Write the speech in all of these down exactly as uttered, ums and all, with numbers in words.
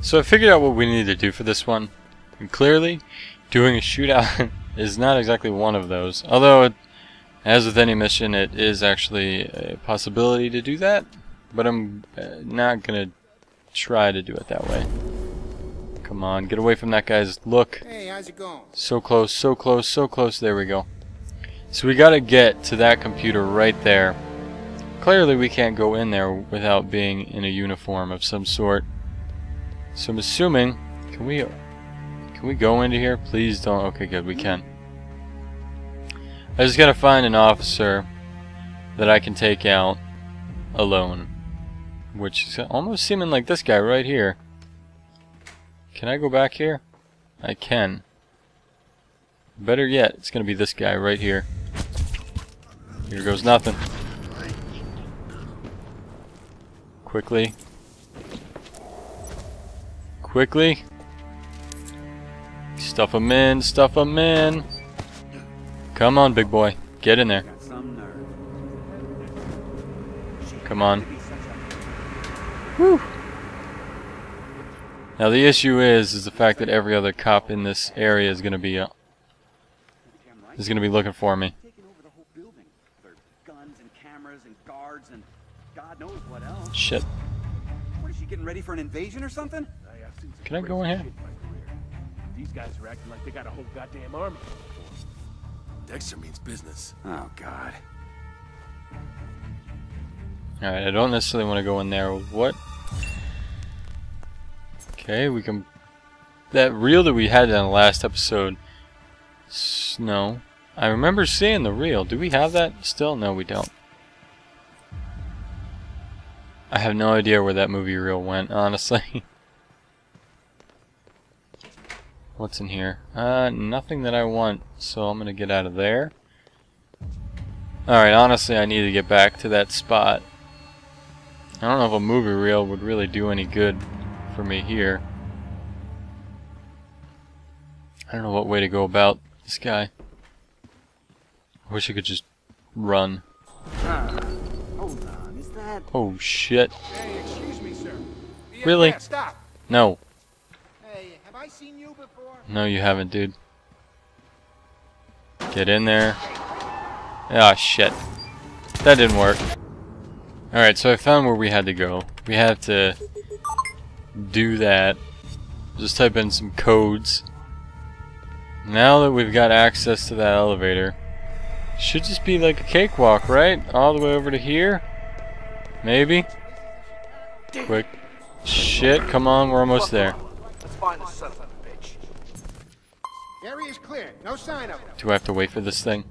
So I figured out what we needed to do for this one, and clearly doing a shootout is not exactly one of those, although it, as with any mission, it is actually a possibility to do that, but I'm not gonna try to do it that way. Come on, get away from that guy's look. Hey, how's it going? So close, so close, so close, there we go. So we gotta get to that computer right there. Clearly we can't go in there without being in a uniform of some sort. So I'm assuming, can we can we go into here? Please don't. Okay, good, we can. I just gotta find an officer that I can take out alone, which is almost seeming like this guy right here. Can I go back here? I can. Better yet, it's gonna be this guy right here. Here goes nothing. Quickly. Quickly. Stuff him in, stuff him in. Come on, big boy. Get in there. Come on. Whew. Now the issue is, is the fact that every other cop in this area is going to be uh, is going to be looking for me. Shit. What is she getting ready for, an invasion or something? Can I go in here? These guys are acting like they got a whole goddamn army. Dexter means business. Oh God. All right, I don't necessarily want to go in there. What? Okay, we can. That reel that we had in the last episode. No, I remember seeing the reel. Do we have that still? No, we don't. I have no idea where that movie reel went, honestly. What's in here? Uh, nothing that I want, so I'm gonna get out of there. Alright, honestly, I need to get back to that spot. I don't know if a movie reel would really do any good for me here. I don't know what way to go about this guy. I wish I could just run. Uh, hold on, is that... Oh shit. Hey, excuse me, sir. Really? Stop. No. Hey, have I seen you before? No, you haven't, dude. Get in there. Ah, shit. That didn't work. Alright, so I found where we had to go. We have to do that. Just type in some codes. Now that we've got access to that elevator, should just be like a cakewalk, right? All the way over to here? Maybe? Quick. Shit, come on, we're almost there. Let's find the son of a bitch. Area is clear. No sign of it. Do I have to wait for this thing?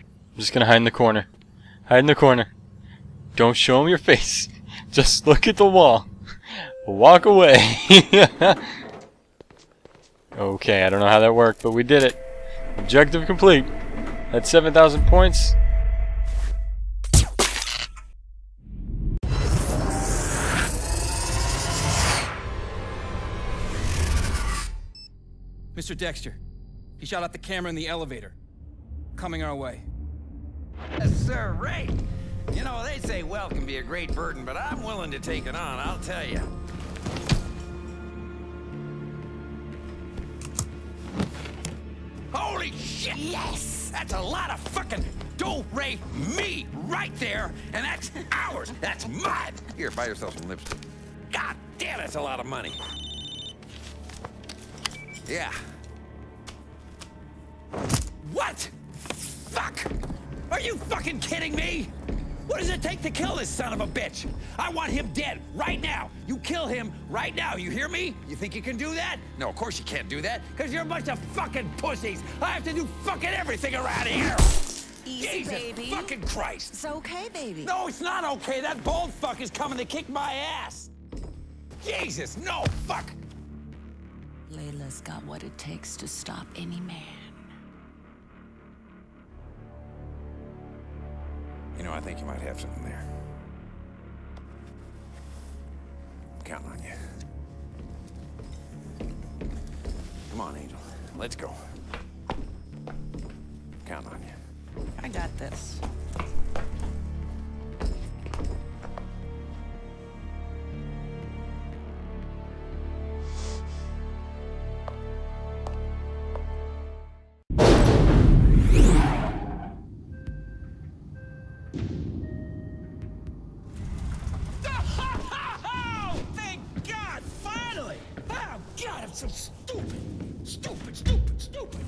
I'm just gonna hide in the corner. Hide in the corner. Don't show him your face. Just look at the wall. Walk away. Okay, I don't know how that worked, but we did it. Objective complete. That's seven thousand points. Mister Dexter, he shot out the camera in the elevator. Coming our way. Yes, sir, Ray. You know, they say wealth can be a great burden, but I'm willing to take it on, I'll tell you. Holy shit! Yes! That's a lot of fucking dough, Ray, me, right there, and that's ours! That's mine! Here, buy yourself some lipstick. God damn, that's a lot of money. Yeah. What? Fuck! Are you fucking kidding me? What does it take to kill this son of a bitch? I want him dead right now. You kill him right now. You hear me? You think you can do that? No, of course you can't do that, because you're a bunch of fucking pussies. I have to do fucking everything around here. Easy, Jesus baby. Fucking Christ. It's okay, baby. No, it's not okay. That bald fuck is coming to kick my ass. Jesus, no, fuck. Layla's got what it takes to stop any man. You know, I think you might have something there. I'm counting on you. Come on, Angel. Let's go. I'm counting on you. I got this. so stupid! Stupid, stupid, stupid!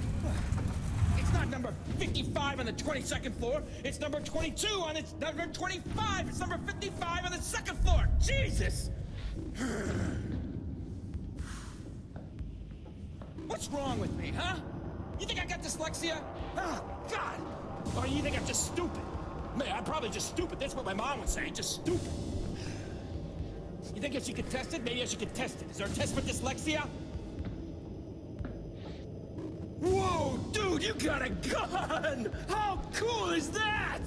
It's not number fifty-five on the twenty-second floor. It's number twenty-two on its number twenty-five. It's number fifty-five on the second floor. Jesus! What's wrong with me, huh? You think I got dyslexia? Oh, God! Or you think I'm just stupid? Man, I'm probably just stupid. That's what my mom would say. Just stupid. You think if she could test it, maybe I should could test it. Is there a test for dyslexia? Whoa, dude, you got a gun! How cool is that?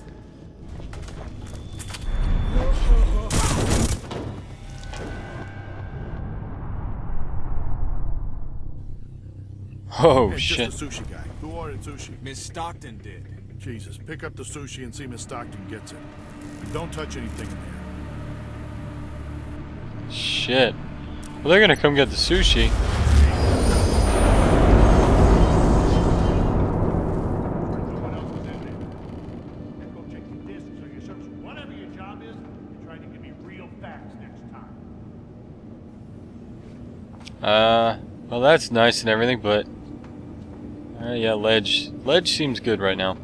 Oh, hey, shit. Just the sushi guy. Who ordered sushi? Miss Stockton did. Jesus, pick up the sushi and see Miss Stockton gets it. And don't touch anything in there. Shit. Well, they're gonna come get the sushi. Uh, well, that's nice and everything, but uh, yeah, ledge. Ledge seems good right now.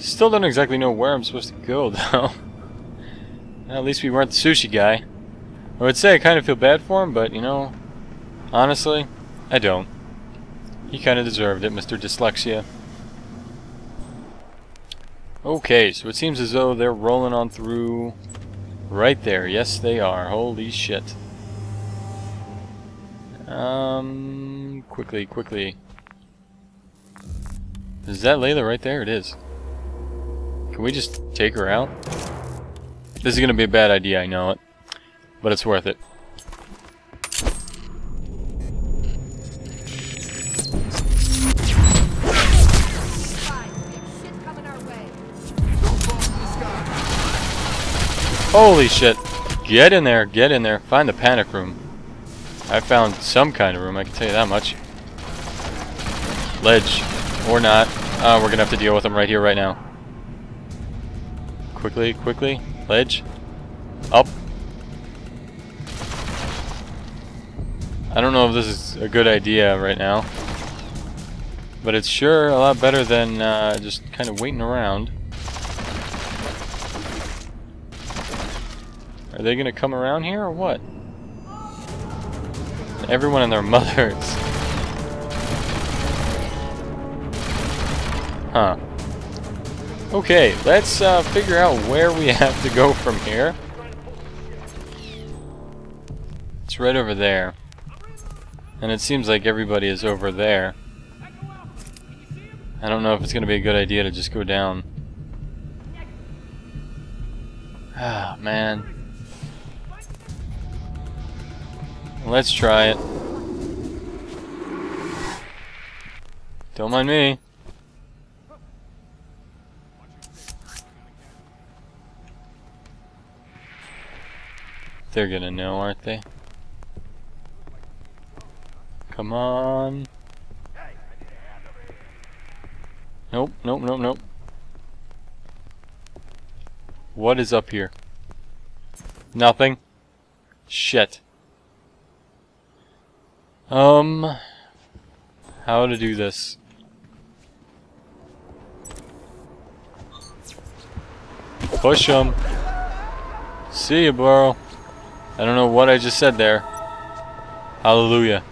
Still don't exactly know where I'm supposed to go though. At least we weren't the sushi guy. I would say I kind of feel bad for him, but, you know, honestly, I don't. He kind of deserved it, Mister Dyslexia. Okay, so it seems as though they're rolling on through right there. Yes, they are. Holy shit. Um, quickly, quickly. Is that Layla right there? It is. Can we just take her out? This is going to be a bad idea, I know it. But it's worth it. Holy shit. Get in there, get in there. Find the panic room. I found some kind of room, I can tell you that much. Ledge. Or not. Uh, we're gonna have to deal with them right here, right now. Quickly, quickly. Ledge. Up. I don't know if this is a good idea right now, but it's sure a lot better than uh, just kind of waiting around. Are they gonna come around here or what? Everyone and their mothers. Huh. Okay, let's uh, figure out where we have to go from here. It's right over there. And it seems like everybody is over there. I don't know if it's going to be a good idea to just go down. Ah, man. Let's try it. Don't mind me. They're going to know, aren't they? Come on. Nope, nope, nope, nope. What is up here? Nothing. Shit. Um, how to do this? Push 'em. See ya, bro. I don't know what I just said there. Hallelujah.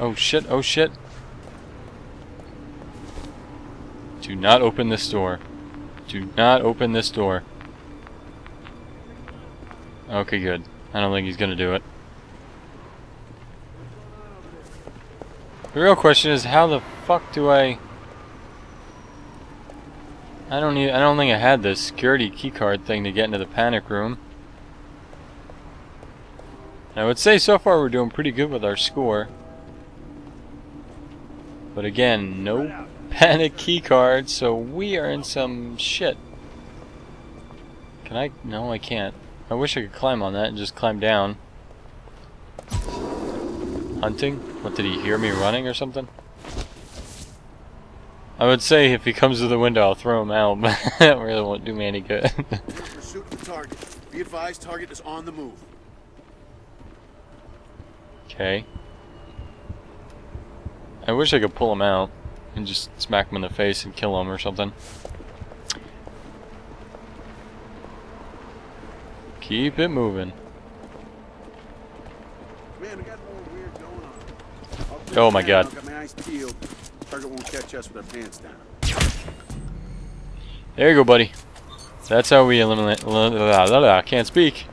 Oh shit, oh shit. Do not open this door. Do not open this door. Okay, good. I don't think he's gonna do it. The real question is, how the fuck do I... I don't need, I don't think I had this security keycard thing to get into the panic room. I would say so far we're doing pretty good with our score. But again, no panic keycard, so we are in some shit. Can I? No, I can't. I wish I could climb on that and just climb down. Hunting? What, did he hear me running or something? I would say if he comes to the window, I'll throw him out, but that really won't do me any good. Pursuit of the target. Be advised, target is on the move. Okay. I wish I could pull him out and just smack him in the face and kill him or something. Keep it moving. Man, we got more weird going on. Oh my god. Target won't catch us with our pants down. There you go, buddy. That's how we eliminate. La, la, la, la, can't speak.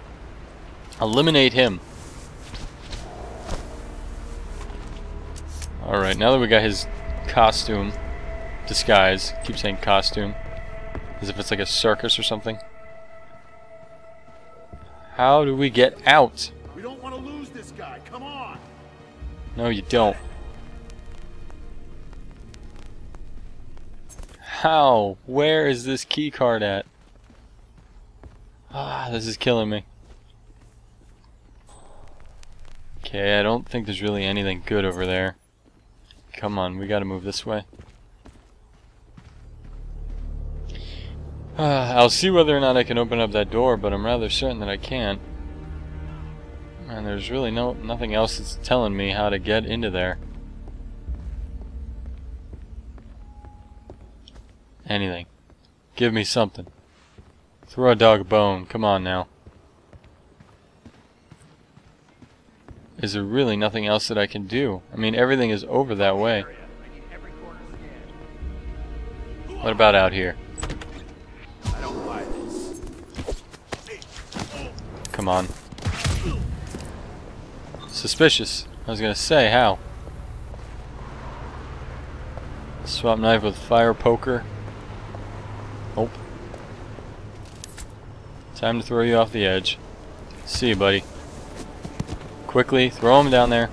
Eliminate him. Alright, now that we got his costume, disguise, keep saying costume, as if it's like a circus or something. How do we get out? We don't want to lose this guy, come on! No, you don't. How? Where is this key card at? Ah, this is killing me. Okay, I don't think there's really anything good over there. Come on, we gotta move this way. Uh, I'll see whether or not I can open up that door, but I'm rather certain that I can. And there's really no nothing else that's telling me how to get into there. Anything. Give me something. Throw a dog a bone. Come on now. Is there really nothing else that I can do? I mean, everything is over that way. What about out here? I don't buy this. Come on. Suspicious. I was gonna say, how? Swap knife with fire poker. Nope. Time to throw you off the edge. See you, buddy. Quickly, throw him down there.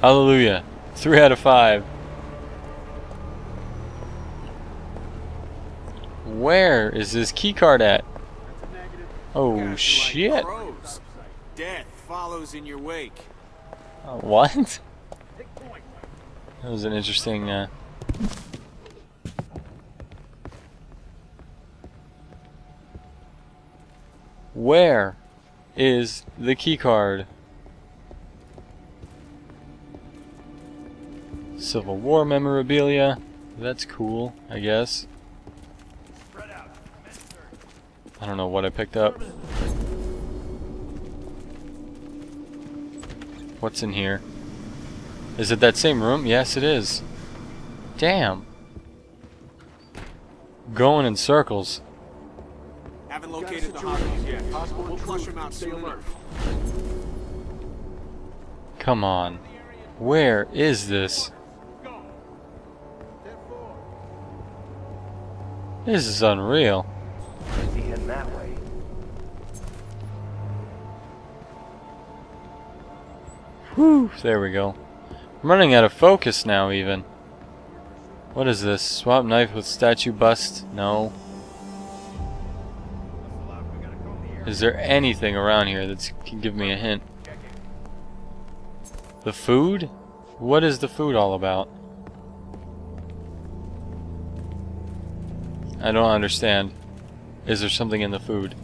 Hallelujah. Three out of five. Where is this key card at? Oh shit. Death follows in your wake. What? That was an interesting uh where is the key card? Civil War memorabilia. That's cool, I guess. I don't know what I picked up. What's in here? Is it that same room? Yes, it is. Damn. Going in circles. Haven't located the hostiles yet. We'll flush them out soon enough. Come on. Where is this? This is unreal. Is he heading that way? Whew, there we go. I'm running out of focus now even. What is this? Swap knife with statue bust? No. Is there anything around here that can give me a hint? The food? What is the food all about? I don't understand. Is there something in the food?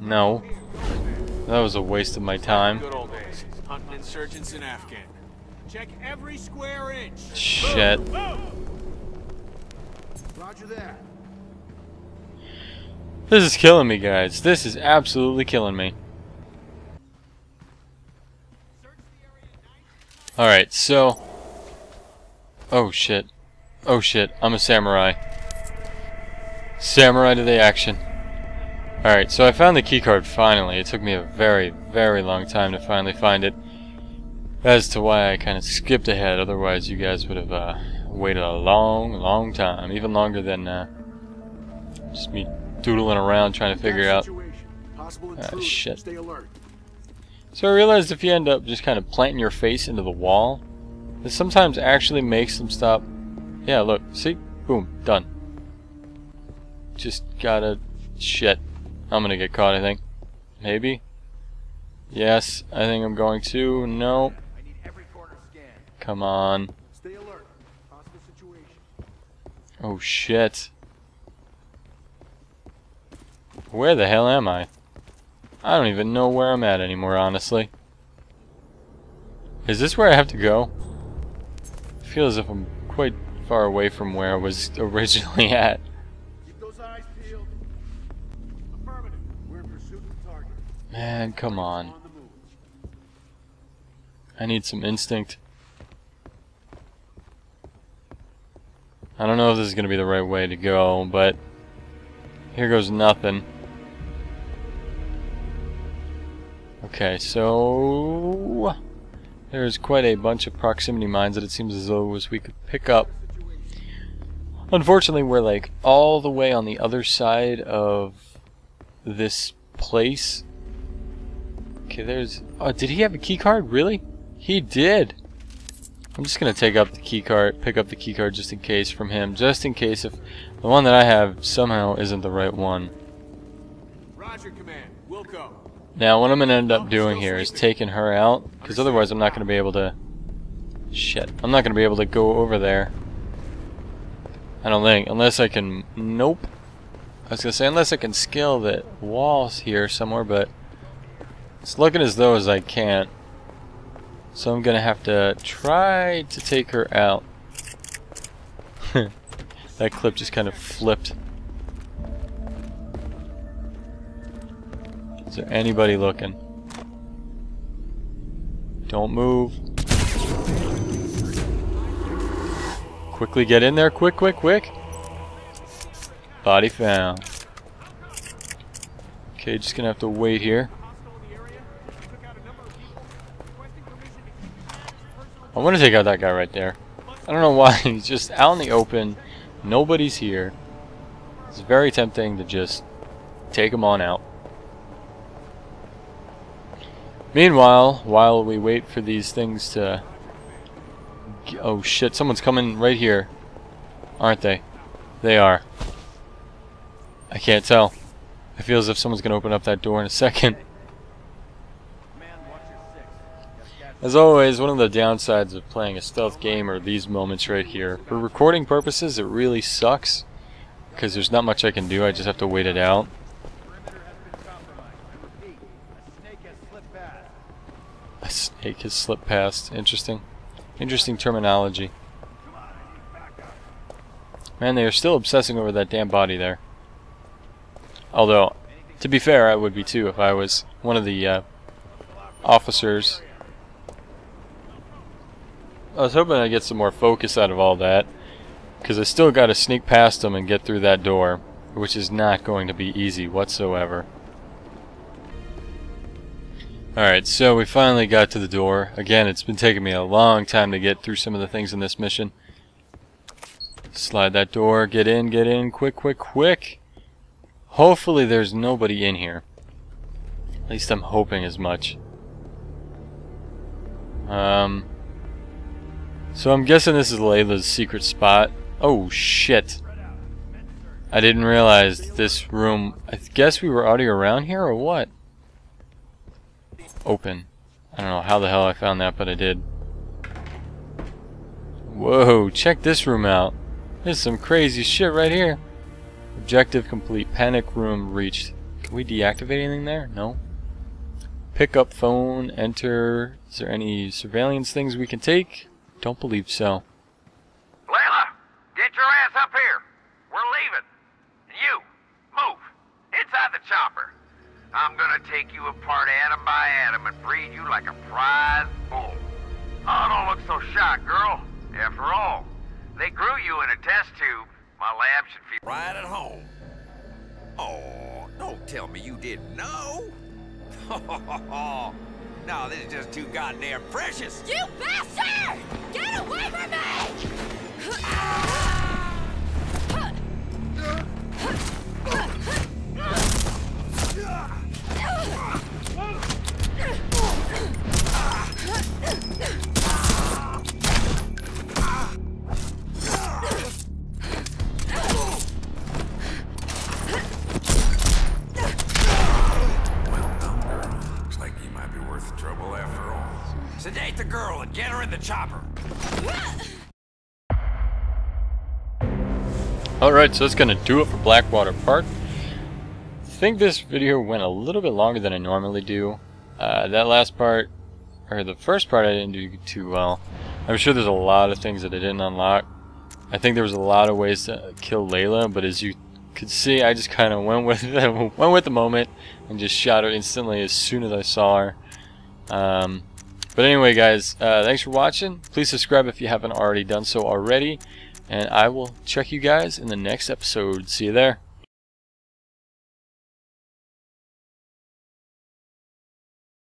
No. That was a waste of my time. Shit. Roger that. This is killing me, guys. This is absolutely killing me. Alright, so... Oh, shit. Oh, shit. I'm a samurai. Samurai to the action. Alright, so I found the keycard finally. It took me a very, very long time to finally find it. As to why I kind of skipped ahead. Otherwise, you guys would have uh, waited a long, long time. Even longer than uh, just me... doodling around trying to figure out. Ah, shit. So I realized if you end up just kind of planting your face into the wall, this sometimes actually makes them stop. Yeah, look, see? Boom, done. Just gotta. Shit. I'm gonna get caught, I think. Maybe? Yes, I think I'm going to. No. Come on. Oh, shit. Where the hell am I? I don't even know where I'm at anymore, honestly. Is this where I have to go? I feel as if I'm quite far away from where I was originally at. Keep those eyes peeled. Affirmative. We're pursuing target. Man, come on. I need some instinct. I don't know if this is going to be the right way to go, but here goes nothing. Okay, so there's quite a bunch of proximity mines that it seems as though as we could pick up. Unfortunately, we're like all the way on the other side of this place. Okay, there's... Oh, did he have a key card? Really? He did! I'm just gonna take up the key card, pick up the key card just in case from him, just in case if the one that I have somehow isn't the right one. Roger, command. We'll go. Now, what I'm gonna end up doing here is taking her out, because otherwise I'm not gonna be able to. Shit, I'm not gonna be able to go over there. I don't think, unless I can. Nope. I was gonna say unless I can scale the walls here somewhere, but it's looking as though as I can't. So I'm gonna have to try to take her out. That clip just kind of flipped. Is there anybody looking? Don't move. Quickly get in there, quick, quick, quick. Body found. Okay, just gonna have to wait here. I want to take out that guy right there. I don't know why, he's just out in the open, nobody's here. It's very tempting to just take him on out. Meanwhile, while we wait for these things to... Oh shit, someone's coming right here. Aren't they? They are. I can't tell. I feel as if someone's going to open up that door in a second. As always, one of the downsides of playing a stealth game are these moments right here. For recording purposes, it really sucks, because there's not much I can do, I just have to wait it out. A snake has slipped past. Interesting. Interesting terminology. Man, they are still obsessing over that damn body there. Although, to be fair, I would be too if I was one of the uh, officers. I was hoping I'd get some more focus out of all that, because I still got to sneak past them and get through that door, which is not going to be easy whatsoever. Alright, so we finally got to the door. Again, it's been taking me a long time to get through some of the things in this mission. Slide that door, get in, get in, quick, quick, quick. Hopefully there's nobody in here. At least I'm hoping as much. Um... So I'm guessing this is Layla's secret spot. Oh shit. I didn't realize this room... I guess we were already around here or what? Open. I don't know how the hell I found that, but I did. Whoa, check this room out. There's some crazy shit right here. Objective complete. Panic room reached. Can we deactivate anything there? No. Pick up phone, enter. Is there any surveillance things we can take? Don't believe so. Layla, get your ass up here. We're leaving. You, move. Inside the chopper. I'm gonna take you apart atom by atom and breed you like a prize bull. Oh, don't look so shocked, girl. After all, they grew you in a test tube. My lab should feel right at home. Oh, don't tell me you didn't know. No, this is just too goddamn precious! You bastard! Get away from me! Well done, girl. Looks like you might be worth the trouble after all. Sedate the girl and get her in the chopper. Alright, so that's gonna do it for Blackwater Park. think this video went a little bit longer than I normally do. Uh, that last part, or the first part, I didn't do too well. I'm sure there's a lot of things that I didn't unlock. I think there was a lot of ways to kill Layla, but as you could see, I just kind of went with the, went with the moment and just shot her instantly as soon as I saw her. Um, but anyway, guys, uh, thanks for watching. Please subscribe if you haven't already done so already, and I will check you guys in the next episode. See you there.